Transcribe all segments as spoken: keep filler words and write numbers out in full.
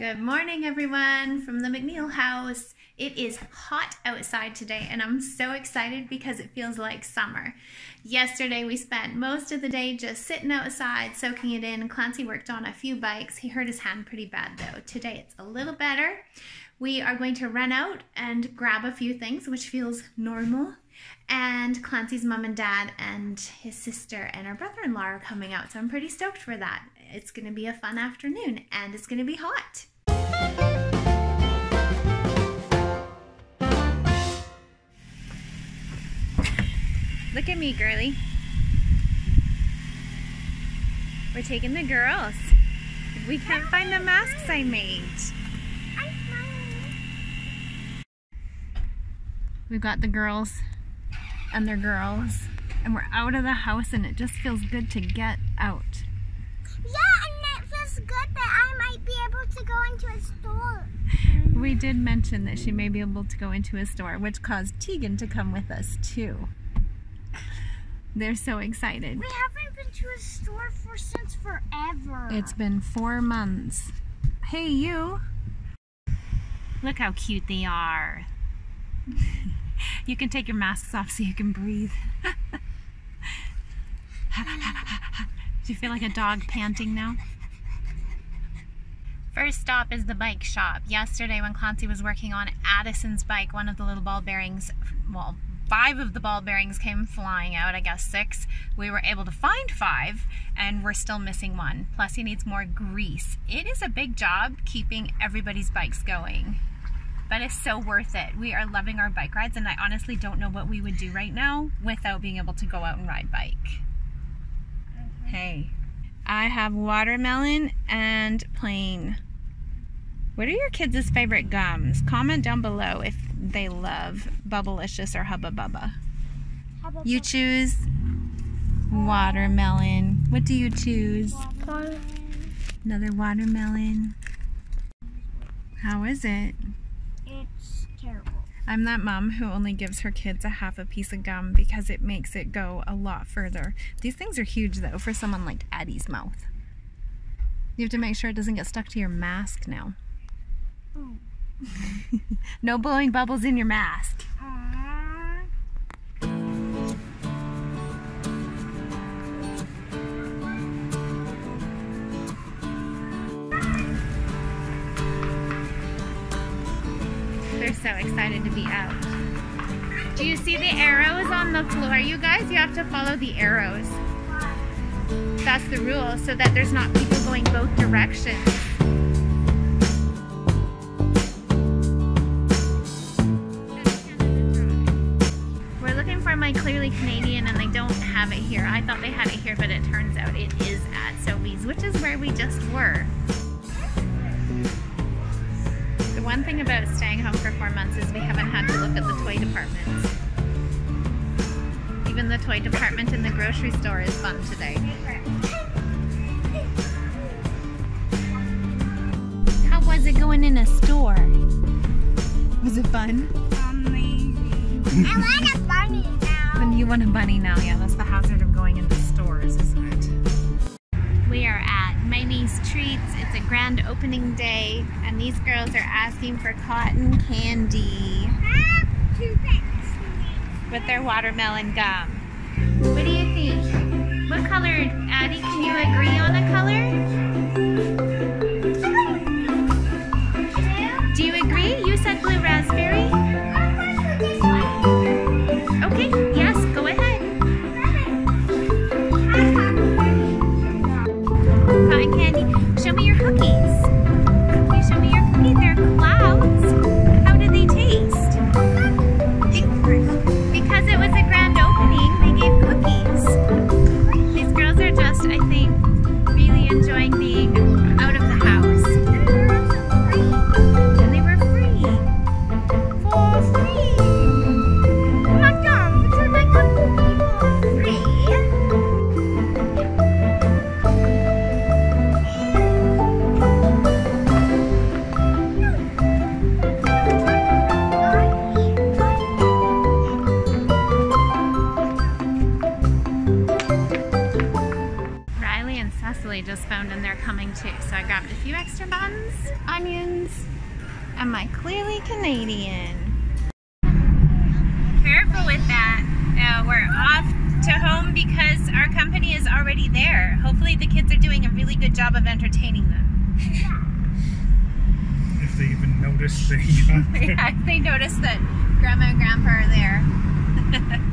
Good morning, everyone, from the McNeil house. It is hot outside today, and I'm so excited because it feels like summer. Yesterday, we spent most of the day just sitting outside, soaking it in. Clancy worked on a few bikes. He hurt his hand pretty bad, though. Today, it's a little better. We are going to run out and grab a few things, which feels normal. And Clancy's mom and dad and his sister and her brother-in-law are coming out, so I'm pretty stoked for that. It's going to be a fun afternoon, and it's going to be hot. Look at me, girly. We're taking the girls. We can't find the masks I made. We've got the girls and their girls, and we're out of the house, and it just feels good to get out. Yeah, and it feels good that I might be able to go into a store. We did mention that she may be able to go into a store, which caused Tegan to come with us too. They're so excited. We haven't been to a store for since forever. It's been four months. Hey, you. Look how cute they are. You can take your masks off so you can breathe. Do you feel like a dog panting now? First stop is the bike shop. Yesterday when Clancy was working on Addison's bike, one of the little ball bearings, well, five of the ball bearings came flying out, I guess six. We were able to find five, and we're still missing one. Plus he needs more grease. It is a big job keeping everybody's bikes going. But it's so worth it. We are loving our bike rides, and I honestly don't know what we would do right now without being able to go out and ride bike. Mm-hmm. Hey, I have watermelon and plain. What are your kids' favorite gums? Comment down below if they love Bubblicious or Hubba Bubba. Hubba you choose watermelon. What do you choose? Watermelon. Another watermelon. How is it? It's terrible. I'm that mom who only gives her kids a half a piece of gum because it makes it go a lot further. These things are huge though for someone like Addie's mouth. You have to make sure it doesn't get stuck to your mask now. Mm. No blowing bubbles in your mask. Aww. So excited to be out. Do you see the arrows on the floor, you guys? You have to follow the arrows. That's the rule, so that there's not people going both directions. We're looking for my Clearly Canadian, and they don't have it here. I thought they had it here, but it turns out it is at Sobey's, which is where we just were. The one thing about staying home for four months is we haven't had to look at the toy departments. Even the toy department in the grocery store is fun today. How was it going in a store? Was it fun? Amazing. I want a bunny now. Then you want a bunny now, yeah. That's the hazard of going into stores, isn't it? We are at Treats. It's a grand opening day, and these girls are asking for cotton candy with their watermelon gum. What do you think? What color, Addie? Can you agree on a color? Do you agree? You said blue raspberry. Okay. Yes. Go ahead. Show me your cookies. Can you show me your cookies? They're clouds. How do they taste? Because it was a grand opening, they gave cookies. These girls are just, I think, really enjoying being out few extra buns, onions, and my clearly Canadian. Careful with that. Uh, we're off to home because our company is already there. Hopefully the kids are doing a really good job of entertaining them. If they even notice that you are there. Yeah, if they notice that Grandma and Grandpa are there.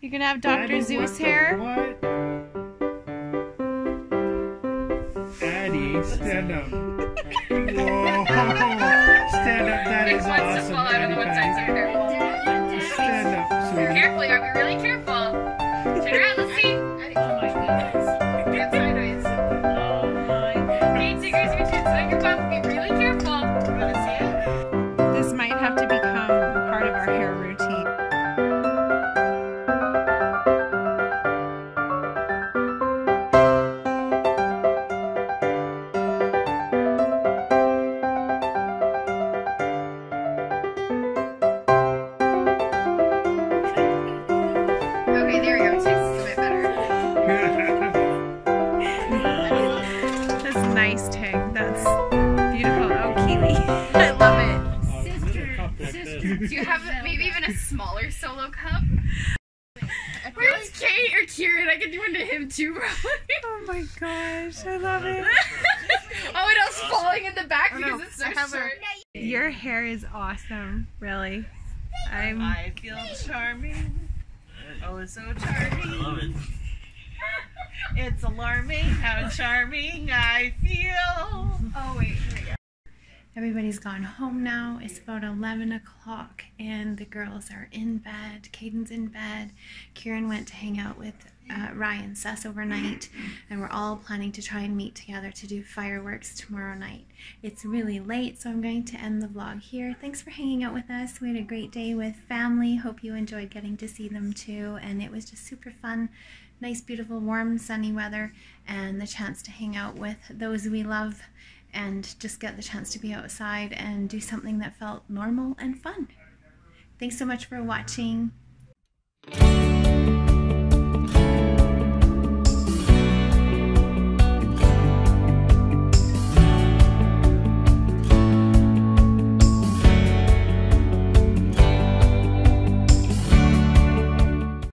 You're gonna have Doctor Suess hair. What? Addie, stand up. Whoa. Stand up, that is awesome. Addie, stand up, sweetie. Carefully, are we really careful? Turn around, let's see. Oh my goodness. Get sideways. Oh my goodness. Okay, Tigers, your chin's on your bum. Be really careful. You wanna see it? This might have to become part of our hair routine. Do you have maybe even a smaller solo cup? Where's Kate or Kieran? I could do one to him too, probably. Oh my gosh, I love it. Oh, it else falling in the back oh, because no, it's so short. A... Your hair is awesome, really. I'm... I feel charming. Oh, it's so charming. I love it. It's alarming how charming I feel. Oh, wait. Everybody's gone home now. It's about eleven o'clock and the girls are in bed. Caden's in bed. Kieran went to hang out with uh, Ryan Sess overnight, and we're all planning to try and meet together to do fireworks tomorrow night. It's really late, so I'm going to end the vlog here. Thanks for hanging out with us. We had a great day with family. Hope you enjoyed getting to see them too, and it was just super fun. Nice, beautiful, warm, sunny weather and the chance to hang out with those we love, and just get the chance to be outside and do something that felt normal and fun. Thanks so much for watching.